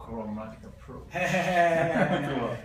Chromatic approach.